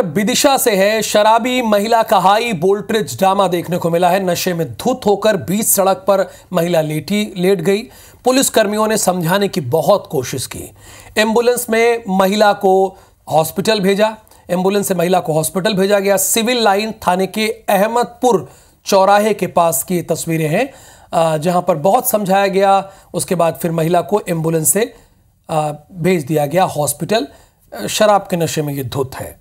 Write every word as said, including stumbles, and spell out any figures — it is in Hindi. विदिशा से है। शराबी महिला का हाई वोल्टेज ड्रामा देखने को मिला है। नशे में धुत होकर बीच सड़क पर महिला लेटी लेट गई। पुलिस कर्मियों ने समझाने की बहुत कोशिश की। एम्बुलेंस में महिला को हॉस्पिटल भेजा एम्बुलेंस से महिला को हॉस्पिटल भेजा गया। सिविल लाइन थाने के अहमदपुर चौराहे के पास की तस्वीरें हैं, जहां पर बहुत समझाया गया। उसके बाद फिर महिला को एम्बुलेंस से भेज दिया गया हॉस्पिटल। शराब के नशे में ये धुत है।